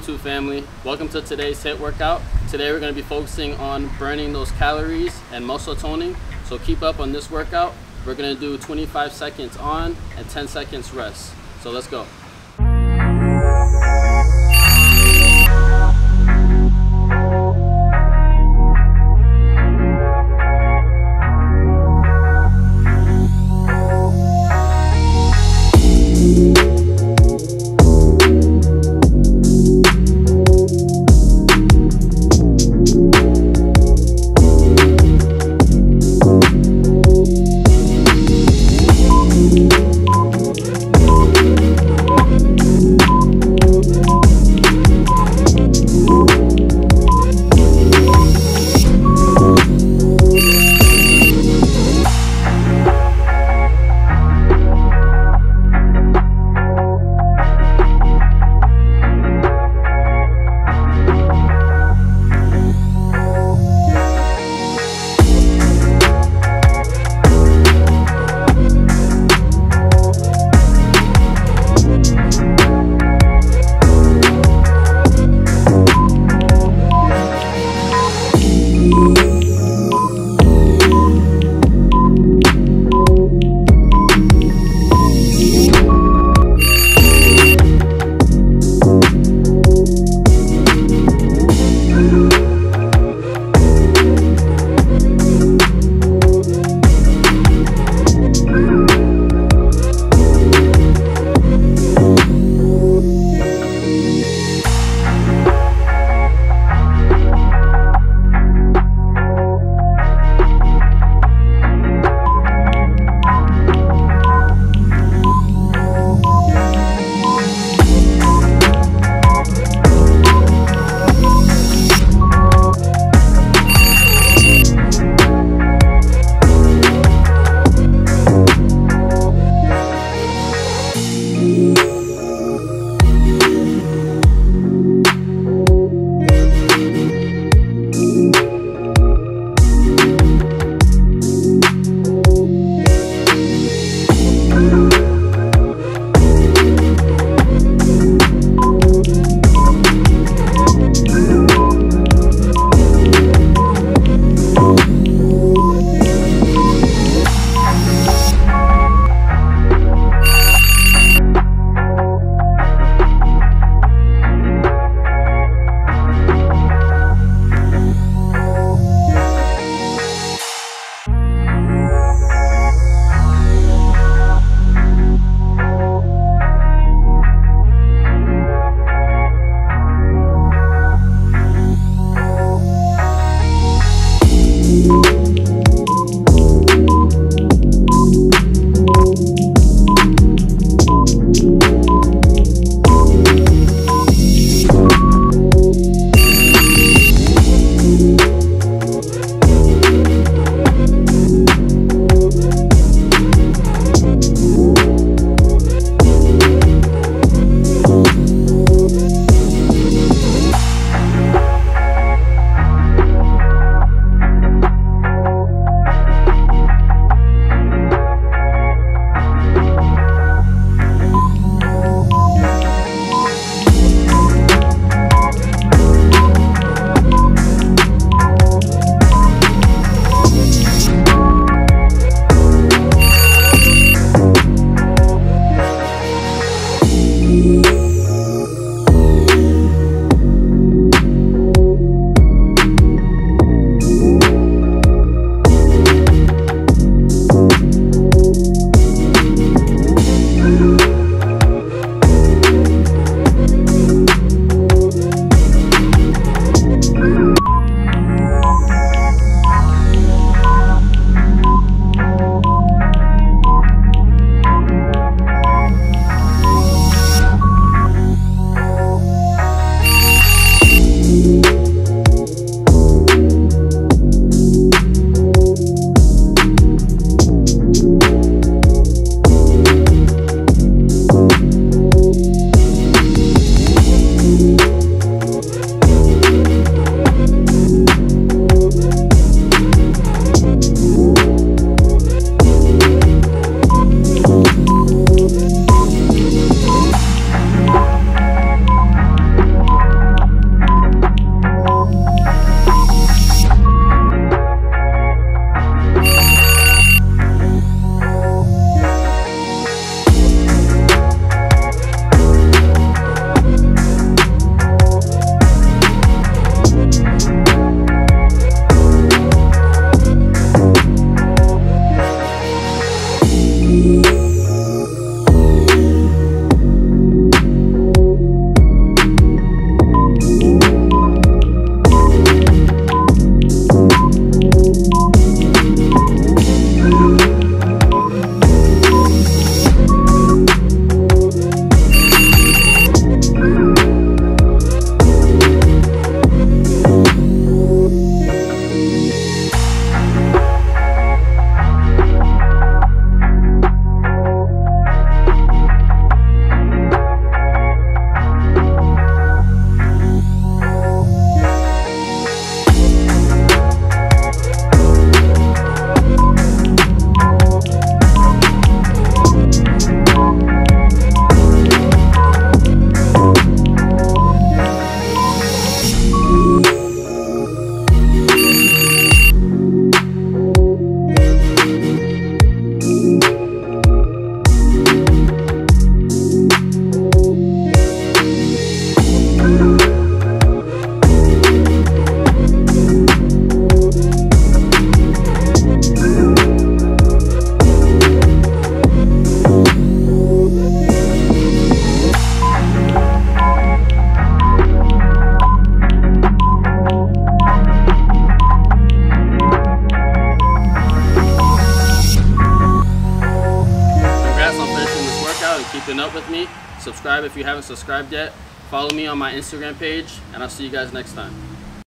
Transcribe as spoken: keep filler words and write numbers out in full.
YouTube family, welcome to today's HIIT workout. Today we're going to be focusing on burning those calories and muscle toning, so keep up on this workout. We're going to do twenty-five seconds on and ten seconds rest, so let's go. keeping up with me. Subscribe if you haven't subscribed yet. Follow me on my Instagram page, and I'll see you guys next time.